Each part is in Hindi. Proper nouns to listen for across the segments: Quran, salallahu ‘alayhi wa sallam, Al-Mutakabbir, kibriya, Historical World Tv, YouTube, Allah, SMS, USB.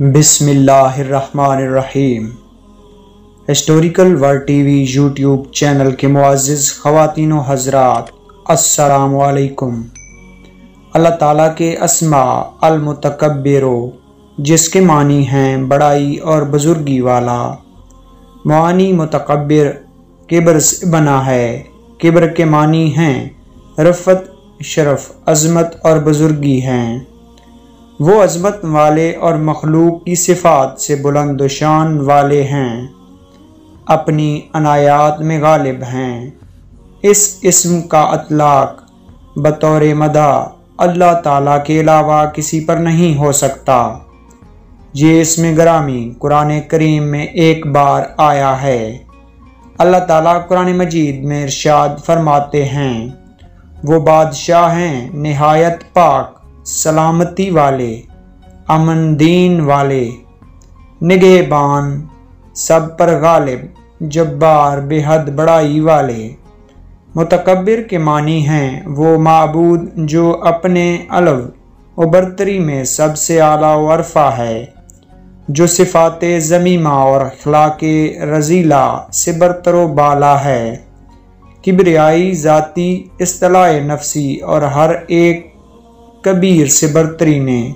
बिस्मिल्लाहिर्रहमानिर्रहीम। Historical world TV YouTube channel के मुआज़्ज़िज़ ख़वातीन व हज़रात, अस्सलामु अलैकुम। अल्लाह ताला के अस्मा अल मुतकब्बिर, जिसके मानी हैं बड़ाई और बुजुर्गी वाला। मानी मुतकब्बिर किब्र से बना है। किब्र के मानी हैं रफ़त, शरफ़, अज़मत और बुजुर्गी हैं। वो अज़मत वाले और मखलूक की सिफ़ात से बुलंद शान वाले हैं, अपनी अनायात में गालिब हैं। इस इस्म का अतलाक बतौर मदा अल्लाह ताला के अलावा किसी पर नहीं हो सकता। ये इसमें ग्रामी कुरान करीम में एक बार आया है। अल्लाह ताला कुरान मजीद में इरशाद फरमाते हैं, वो बादशाह हैं नहायत पाक, सलामती वाले, अमन दीन वाले, निगहबान, सब पर गालिब, जब्बार, बेहद बड़ाई वाले। मुतकब्बिर के मानी हैं वो माबूद जो अपने अलव और बरतरी में सबसे आला व अरफा है, जो सिफाते ज़मीमा और अखलाके रजीला से बरतरो बाला है। किब्रियाई ज़ाती, इस्तलाए नफसी और हर एक कबीर से बरतरी में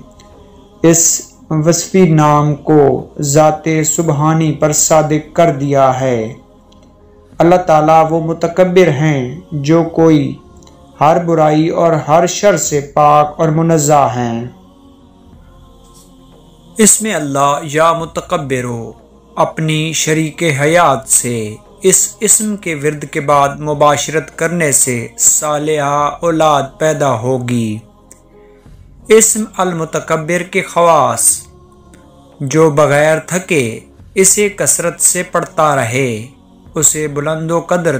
इस वस्फी नाम को ज़ाते सुबहानी पर सादिक कर दिया है। अल्लाह ताला वो मुतकब्बिर हैं जो कोई हर बुराई और हर शर से पाक और मुनज़्ज़ा हैं। इसमें अल्लाह या मुतकब्बिरो अपनी शरीक हयात से इस इस्म के विर्द के बाद मुबाशरत करने से सालिहा औलाद पैदा होगी। इस्म अल मुतकब्बिर के ख़वास, जो बग़ैर थके इसे कसरत से पढ़ता रहे उसे बुलंदो कदर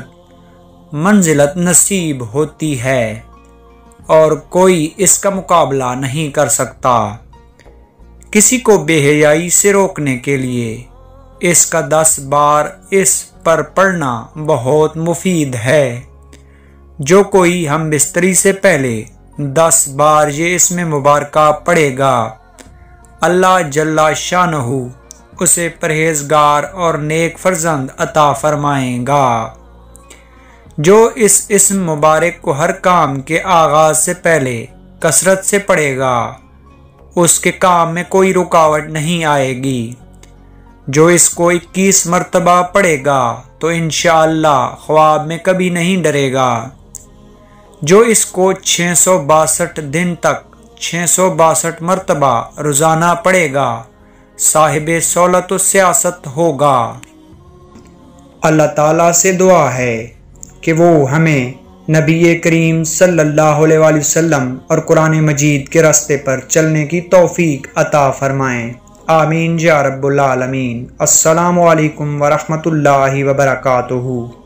मंजिलत नसीब होती है और कोई इसका मुकाबला नहीं कर सकता। किसी को बेहयाई से रोकने के लिए इसका 10 बार इस पर पढ़ना बहुत मुफीद है। जो कोई हम बिस्तरी से पहले 10 बार ये इसमें मुबारका पड़ेगा, अल्लाह जल्ला शानहू उसे परहेजगार और नेक फर्जंद अता फरमाएगा। जो इस इस्म मुबारक को हर काम के आगाज से पहले कसरत से पढ़ेगा उसके काम में कोई रुकावट नहीं आएगी। जो इसको 21 मरतबा पढ़ेगा तो इंशाअल्लाह ख्वाब में कभी नहीं डरेगा। जो इसको 662 दिन तक 662 मरतबा रोज़ाना पढ़ेगा साहिबे सौलत व सियासत होगा। अल्लाह ताला से दुआ है कि वो हमें नबी करीम सल्लल्लाहु अलैहि वसल्लम और कुरान मजीद के रास्ते पर चलने की तौफीक अता फ़रमाएँ। आमीन या रब्बुल आलमीन। अस्सलामु अलैकुम व रहमतुल्लाहि व बरकातुहू।